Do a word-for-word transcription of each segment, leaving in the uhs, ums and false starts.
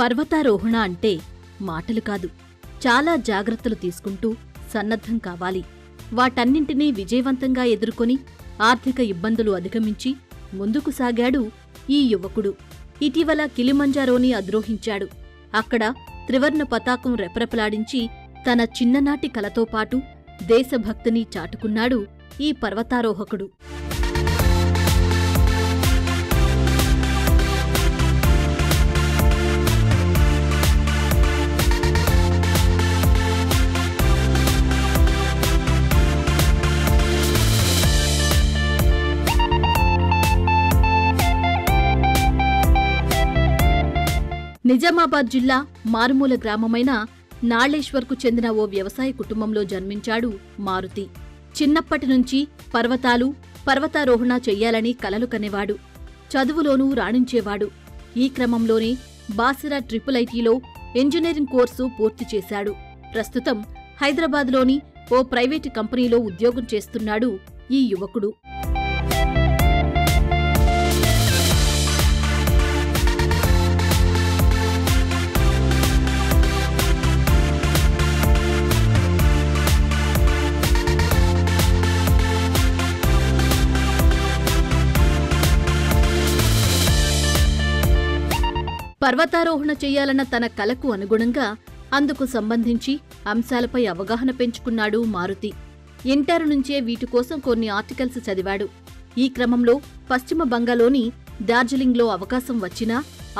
పర్వతారోహణ అంటే మాటలు కాదు, చాలా జాగృతలు తీసుకుంటూ సన్నద్ధం కావాలి. వాటన్నింటినీ విజయవంతంగా ఎదుర్కొని ఆర్థిక ఇబ్బందులు అధిగమించి ముందుకు సాగాడు ఈ యువకుడు. ఇటీవల కిలిమంజారోని అధిరోహించాడు. అక్కడ త్రివర్ణ పతాకం రెపరెపలాడించి తన చిన్ననాటి కలతో పాటు దేశభక్తిని చాటుకున్నాడు ఈ పర్వతారోహకుడు. నిజామాబాద్ జిల్లా మారుమూల గ్రామమైన నాళేశ్వర్కు చెందిన ఓ వ్యవసాయ కుటుంబంలో జన్మించాడు మారుతి. చిన్నప్పటి నుంచి పర్వతాలు, పర్వతారోహణ చెయ్యాలని కలలు కనేవాడు. చదువులోనూ రాణించేవాడు. ఈ క్రమంలోనే బాసిరా ట్రిపుల్ ఐటీలో ఇంజనీరింగ్ కోర్సు పూర్తి చేశాడు. ప్రస్తుతం హైదరాబాద్లోని ఓ ప్రైవేటు కంపెనీలో ఉద్యోగం చేస్తున్నాడు ఈ యువకుడు. పర్వతారోహణ చేయాలన్న తన కలకు అనుగుణంగా అందుకు సంబంధించి అంశాలపై అవగాహన పెంచుకున్నాడు మారుతి. ఇంటర్ నుంచే వీటికోసం కొన్ని ఆర్టికల్స్ చదివాడు. ఈ క్రమంలో పశ్చిమ బంగాల్లోని డార్జిలింగ్లో అవకాశం వచ్చినా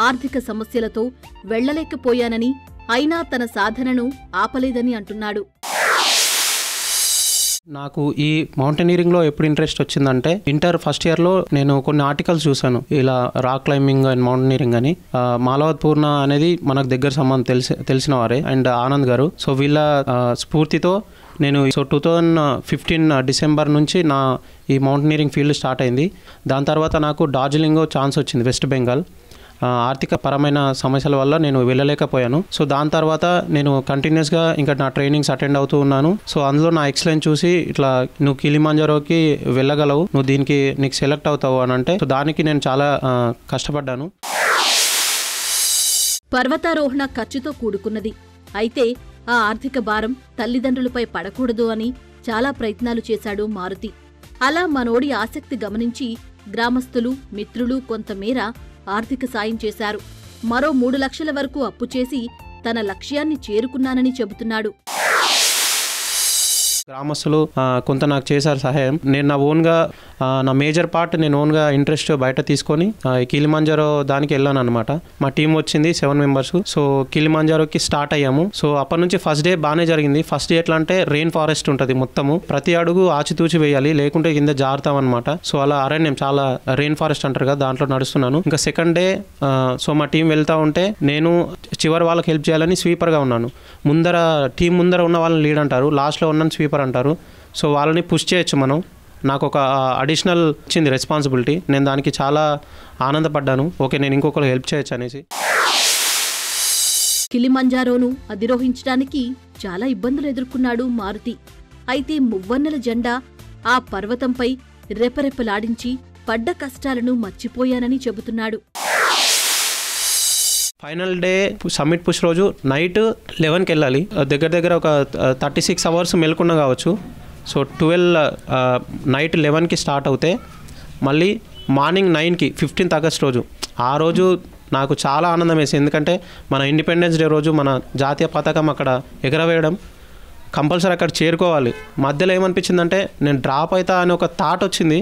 ఆర్థిక సమస్యలతో వెళ్లలేకపోయానని, అయినా తన సాధనను ఆపలేదని అంటున్నాడు. నాకు ఈ మౌంటైనీరింగ్లో ఎప్పుడు ఇంట్రెస్ట్ వచ్చిందంటే, ఇంటర్ ఫస్ట్ ఇయర్లో నేను కొన్ని ఆర్టికల్స్ చూశాను, ఇలా రాక్ క్లైంబింగ్ అండ్ మౌంటైనీరింగ్ అని. మాలవత్ పూర్ణ అనేది మనకు దగ్గర సంబంధం తెలిసి తెలిసిన వారే అండ్ ఆనంద్ గారు. సో వీళ్ళ స్ఫూర్తితో నేను so two thousand fifteen December నుంచి నా ఈ మౌంటైనీరింగ్ ఫీల్డ్ స్టార్ట్ అయింది. దాని తర్వాత నాకు డార్జిలింగ్ ఛాన్స్ వచ్చింది, వెస్ట్ బెంగాల్. ఆర్థిక పరమైన సమస్యల వల్ల నేను వెళ్ళలేకపోయాను. సో దాని తర్వాత నేను కంటిన్యూస్గా ఇంకా నా ట్రైనింగ్స్ అటెండ్ అవుతూ ఉన్నాను. సో అందులో నా ఎక్సలెన్స్ చూసి, ఇట్లా నువ్వు కిలిమంజారోకి వెళ్ళగలవు, నువ్వు దీనికి నీకు సెలెక్ట్ అవుతావు అని అంటే, సో దానికి నేను చాలా కష్టపడ్డాను. పర్వతారోహణ ఖర్చుతో కూడుకున్నది. అయితే ఆ ఆర్థిక భారం తల్లిదండ్రులపై పడకూడదు అని చాలా ప్రయత్నాలు చేశాడు మారుతి. అలా మనోడి ఆసక్తి గమనించి గ్రామస్తులు, మిత్రులు కొంతమేర ఆర్థిక సాయం చేశారు. మరో మూడు లక్షల వరకు అప్పు చేసి తన లక్ష్యాన్ని చేరుకున్నానని చెబుతున్నాడు. గ్రామస్తులు కొంత నాకు చేశారు సహాయం. నేను నా ఓన్గా, నా మేజర్ పార్ట్ నేను ఓన్గా ఇంట్రెస్ట్ బయట తీసుకొని కిలిమంజారో దానికి వెళ్ళాను అనమాట. మా టీం వచ్చింది సెవెన్ మెంబర్స్. సో కిలిమంజారోకి స్టార్ట్ అయ్యాము. సో అప్పటి నుంచి ఫస్ట్ డే బాగానే జరిగింది. ఫస్ట్ డే ఎట్లా అంటే రెయిన్ ఫారెస్ట్ ఉంటుంది మొత్తము, ప్రతి అడుగు ఆచితూచి వేయాలి, లేకుంటే కింద జారుతాం అనమాట. సో అలా అరణ్యం, చాలా రెయిన్ ఫారెస్ట్ అంటారు కదా, దాంట్లో నడుస్తున్నాను. ఇంకా సెకండ్ డే సో మా టీం వెళ్తూ ఉంటే నేను చివరి వాళ్ళకి హెల్ప్ చేయాలని స్వీపర్గా ఉన్నాను. ముందర టీం ముందర ఉన్న వాళ్ళని లీడ్ అంటారు, లాస్ట్లో ఉన్న స్వీపర్ అంటారు. సో వాళ్ళని పుష్ చేయొచ్చు మనం. నాకు ఒక అడిషనల్ వచ్చింది రెస్పాన్సిబిలిటీ. నేను దానికి చాలా ఆనందపడ్డాను. ఓకే, నేను ఇంకొకరు హెల్ప్ చేయొచ్చు అనేసి. కిలిమంజారోను అధిరోహించడానికి చాలా ఇబ్బందులు ఎదుర్కొన్నాడు మారుతి. అయితే మువ్వన్నెల జెండా ఆ పర్వతంపై రెపరెపలాడించి పడ్డ కష్టాలను మర్చిపోయానని చెబుతున్నాడు. ఫైనల్ డే సమ్మిట్ పుష్ రోజు నైట్ లెవెన్కి వెళ్ళాలి. దగ్గర దగ్గర ఒక థర్టీ సిక్స్ అవర్స్ మెల్కున్నా కావచ్చు. సో ట్వెల్వ్ నైట్ లెవెన్కి స్టార్ట్ అవుతే మళ్ళీ మార్నింగ్ నైన్కి, ఫిఫ్టీన్త్ ఆగస్ట్ రోజు, ఆ రోజు నాకు చాలా ఆనందం వేసింది. ఎందుకంటే మన ఇండిపెండెన్స్ డే రోజు మన జాతీయ పతాకం అక్కడ ఎగరవేయడం, కంపల్సరీ అక్కడ చేరుకోవాలి. మధ్యలో ఏమనిపించిందంటే, నేను డ్రాప్ అవుతా అని ఒక థాట్ వచ్చింది.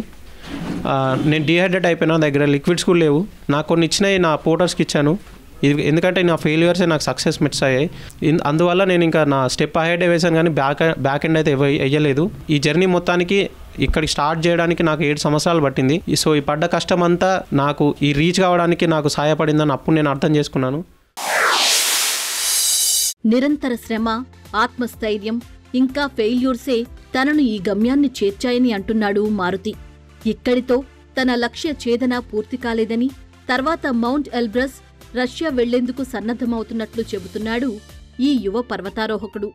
నేను డిహైడ్రేట్ అయిపోయినా, దగ్గర లిక్విడ్స్ కూడా లేవు. నాకు కొన్ని ఇచ్చినాయి, నా పోటర్స్కి ఇచ్చాను. ఇది ఎందుకంటే నా ఫెయిల్యూర్సే నాకు సక్సెస్ మిట్స్ అయ్యాయి. అందువల్ల నేను ఇంకా నా స్టెప్ అహెడ్ వేసాను, కానీ బ్యాక్ బ్యాక్ ఎండ్ అయితే వేయలేదు. ఈ జర్నీ మొత్తానికి ఇక్కడికి స్టార్ట్ చేయడానికి నాకు ఏడు సంవత్సరాలు పట్టింది. సో ఈ పడ్డ కష్టం అంతా నాకు ఈ రీచ్ కావడానికి నాకు సహాయపడిందని అప్పుడు నేను అర్థం చేసుకున్నాను. నిరంతర శ్రమ, ఆత్మస్థైర్యం, ఇంకా ఫెయిల్యూర్సే తనను ఈ గమ్యాన్ని చేర్చాయని అంటున్నాడు మారుతి. ఇక్కడితో తన లక్ష్య ఛేదన పూర్తి కాలేదని, తర్వాత మౌంట్ ఎల్బ్రస్ రష్యా వెళ్లేందుకు సన్నద్ధమవుతున్నట్లు చెబుతున్నాడు ఈ యువ పర్వతారోహకుడు.